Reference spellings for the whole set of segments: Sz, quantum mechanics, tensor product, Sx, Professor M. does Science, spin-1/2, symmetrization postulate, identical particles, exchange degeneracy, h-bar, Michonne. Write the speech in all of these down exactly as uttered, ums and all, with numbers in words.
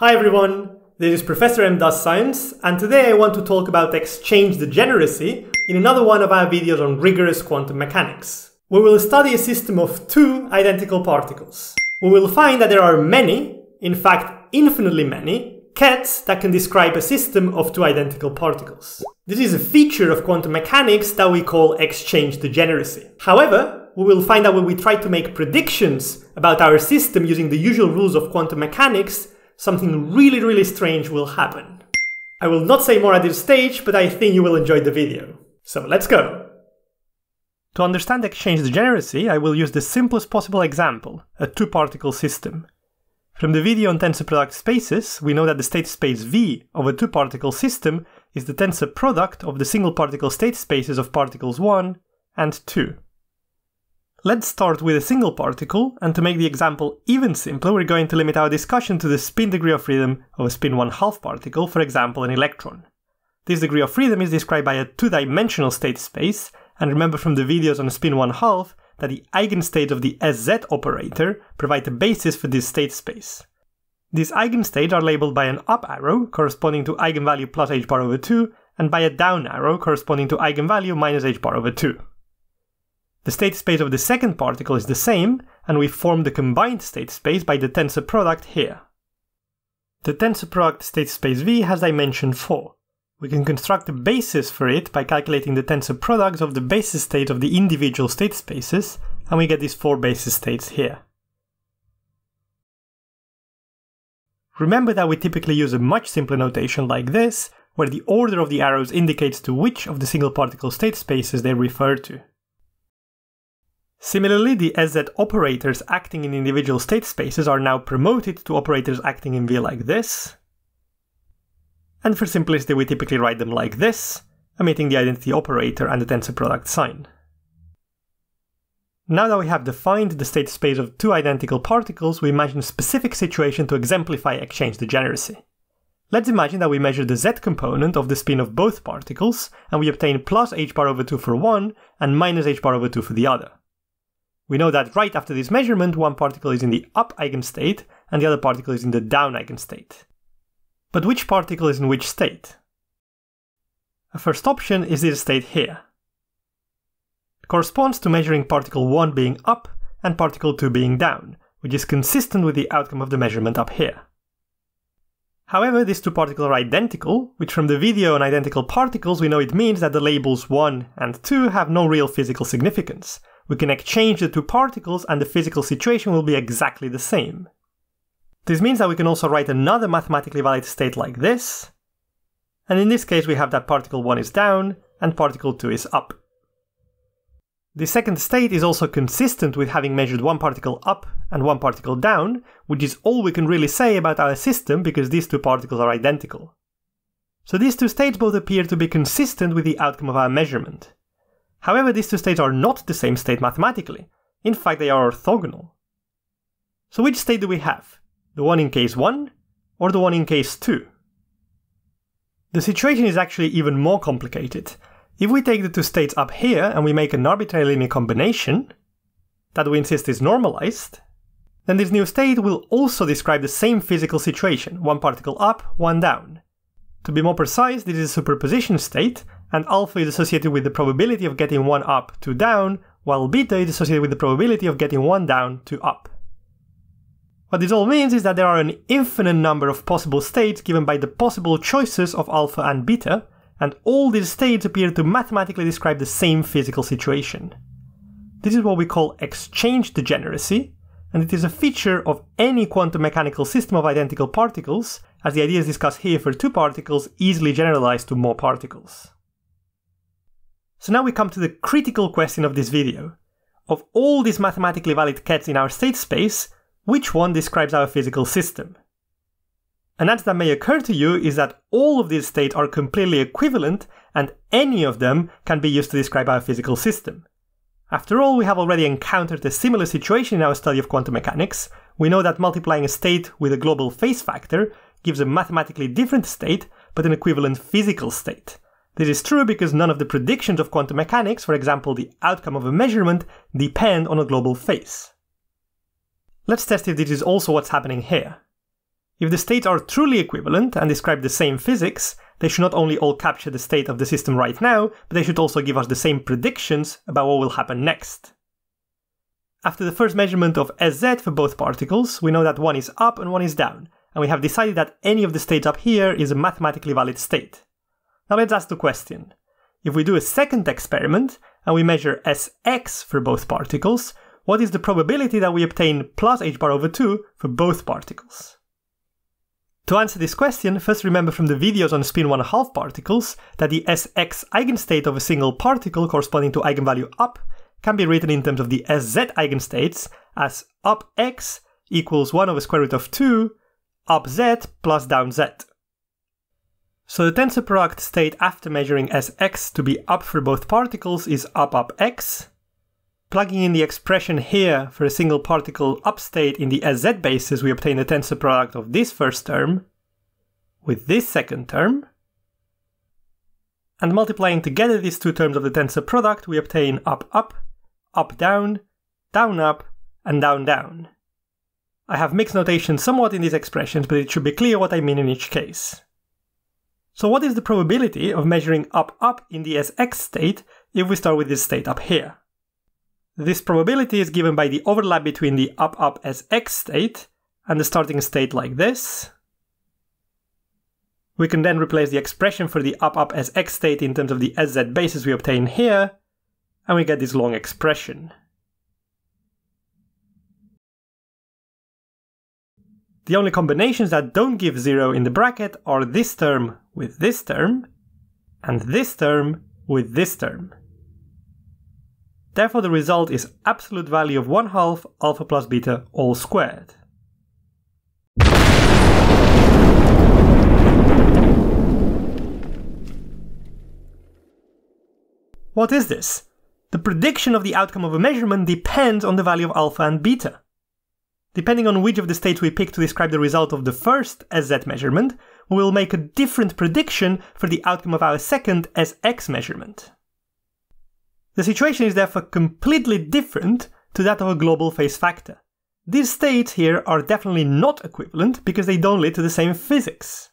Hi everyone, this is Professor M. Does Science, and today I want to talk about exchange degeneracy in another one of our videos on rigorous quantum mechanics. We will study a system of two identical particles. We will find that there are many, in fact infinitely many, cats that can describe a system of two identical particles. This is a feature of quantum mechanics that we call exchange degeneracy. However, we will find that when we try to make predictions about our system using the usual rules of quantum mechanics, something really, really strange will happen. I will not say more at this stage, but I think you will enjoy the video. So let's go! To understand exchange degeneracy, I will use the simplest possible example, a two-particle system. From the video on tensor product spaces, we know that the state space V of a two-particle system is the tensor product of the single-particle state spaces of particles one and two. Let's start with a single particle, and to make the example even simpler, we're going to limit our discussion to the spin degree of freedom of a spin one half particle, for example an electron. This degree of freedom is described by a two-dimensional state space, and remember from the videos on spin one half that the eigenstates of the Sz operator provide the basis for this state space. These eigenstates are labeled by an up arrow, corresponding to eigenvalue plus h-bar over two, and by a down arrow, corresponding to eigenvalue minus h-bar over two. The state space of the second particle is the same, and we form the combined state space by the tensor product here. The tensor product state space V has dimension four. We can construct the basis for it by calculating the tensor products of the basis states of the individual state spaces, and we get these four basis states here. Remember that we typically use a much simpler notation like this, where the order of the arrows indicates to which of the single particle state spaces they refer to. Similarly, the Sz operators acting in individual state spaces are now promoted to operators acting in V like this. And for simplicity, we typically write them like this, omitting the identity operator and the tensor product sign. Now that we have defined the state space of two identical particles, we imagine a specific situation to exemplify exchange degeneracy. Let's imagine that we measure the Z component of the spin of both particles, and we obtain plus h-bar over two for one and minus h-bar over two for the other. We know that right after this measurement, one particle is in the up eigenstate and the other particle is in the down eigenstate. But which particle is in which state? A first option is this state here. It corresponds to measuring particle one being up and particle two being down, which is consistent with the outcome of the measurement up here. However, these two particles are identical, which from the video on identical particles we know it means that the labels one and two have no real physical significance. We can exchange the two particles and the physical situation will be exactly the same. This means that we can also write another mathematically valid state like this, and in this case we have that particle one is down and particle two is up. The second state is also consistent with having measured one particle up and one particle down, which is all we can really say about our system because these two particles are identical. So these two states both appear to be consistent with the outcome of our measurement. However, these two states are not the same state mathematically. In fact, they are orthogonal. So which state do we have? The one in case one, or the one in case two? The situation is actually even more complicated. If we take the two states up here and we make an arbitrary linear combination, that we insist is normalized, then this new state will also describe the same physical situation, one particle up, one down. To be more precise, this is a superposition state, and alpha is associated with the probability of getting one up, two down, while beta is associated with the probability of getting one down, two up. What this all means is that there are an infinite number of possible states given by the possible choices of alpha and beta, and all these states appear to mathematically describe the same physical situation. This is what we call exchange degeneracy, and it is a feature of any quantum mechanical system of identical particles, as the ideas discussed here for two particles easily generalize to more particles. So now we come to the critical question of this video. Of all these mathematically valid cats in our state space, which one describes our physical system? An answer that may occur to you is that all of these states are completely equivalent and any of them can be used to describe our physical system. After all, we have already encountered a similar situation in our study of quantum mechanics. We know that multiplying a state with a global phase factor gives a mathematically different state but an equivalent physical state. This is true because none of the predictions of quantum mechanics, for example the outcome of a measurement, depend on a global phase. Let's test if this is also what's happening here. If the states are truly equivalent and describe the same physics, they should not only all capture the state of the system right now, but they should also give us the same predictions about what will happen next. After the first measurement of Sz for both particles, we know that one is up and one is down, and we have decided that any of the states up here is a mathematically valid state. Now let's ask the question. If we do a second experiment, and we measure Sx for both particles, what is the probability that we obtain plus h-bar over two for both particles? To answer this question, first remember from the videos on spin one half particles that the Sx eigenstate of a single particle corresponding to eigenvalue up can be written in terms of the Sz eigenstates as up x equals one over square root of two up z plus down z. So the tensor product state after measuring Sx to be up for both particles is up up x. Plugging in the expression here for a single particle up state in the Sz basis, we obtain the tensor product of this first term with this second term. And multiplying together these two terms of the tensor product, we obtain up up, up down, down up, and down down. I have mixed notation somewhat in these expressions, but it should be clear what I mean in each case. So what is the probability of measuring up up in the Sx state if we start with this state up here? This probability is given by the overlap between the up up Sx state and the starting state like this. We can then replace the expression for the up up Sx state in terms of the Sz basis we obtain here, and we get this long expression. The only combinations that don't give zero in the bracket are this term with this term, and this term with this term. Therefore the result is absolute value of one half alpha plus beta all squared. What is this? The prediction of the outcome of a measurement depends on the value of alpha and beta. Depending on which of the states we pick to describe the result of the first Sz measurement, we will make a different prediction for the outcome of our second Sx measurement. The situation is therefore completely different to that of a global phase factor. These states here are definitely not equivalent because they don't lead to the same physics.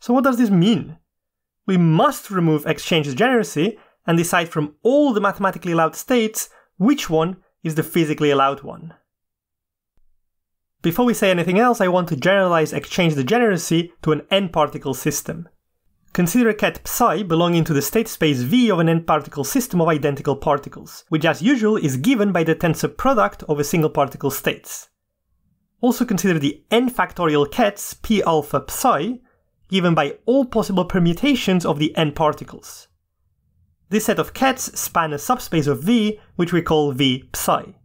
So what does this mean? We must remove exchange degeneracy and decide from all the mathematically allowed states which one is the physically allowed one. Before we say anything else, I want to generalize exchange degeneracy to an n-particle system. Consider a ket psi belonging to the state space V of an n-particle system of identical particles, which as usual is given by the tensor product of a single particle states. Also consider the n-factorial kets p alpha psi, given by all possible permutations of the n particles. This set of kets span a subspace of V, which we call V psi.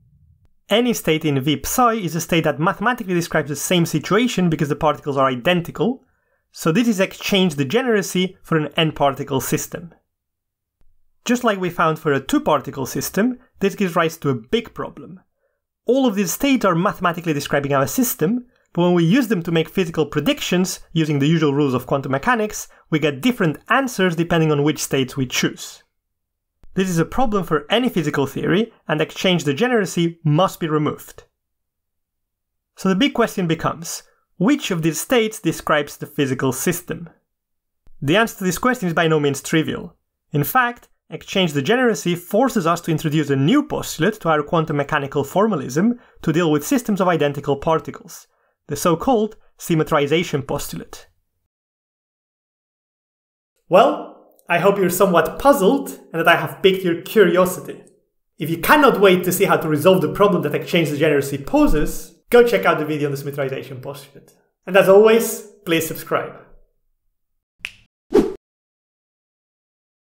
Any state in V psi is a state that mathematically describes the same situation because the particles are identical, so this is exchange degeneracy for an n-particle system. Just like we found for a two-particle system, this gives rise to a big problem. All of these states are mathematically describing our system, but when we use them to make physical predictions using the usual rules of quantum mechanics, we get different answers depending on which states we choose. This is a problem for any physical theory, and exchange degeneracy must be removed. So the big question becomes, which of these states describes the physical system? The answer to this question is by no means trivial. In fact, exchange degeneracy forces us to introduce a new postulate to our quantum mechanical formalism to deal with systems of identical particles, the so-called symmetrization postulate. Well, I hope you're somewhat puzzled and that I have piqued your curiosity. If you cannot wait to see how to resolve the problem that exchange degeneracy poses, go check out the video on the symmetrization postulate. And as always, please subscribe.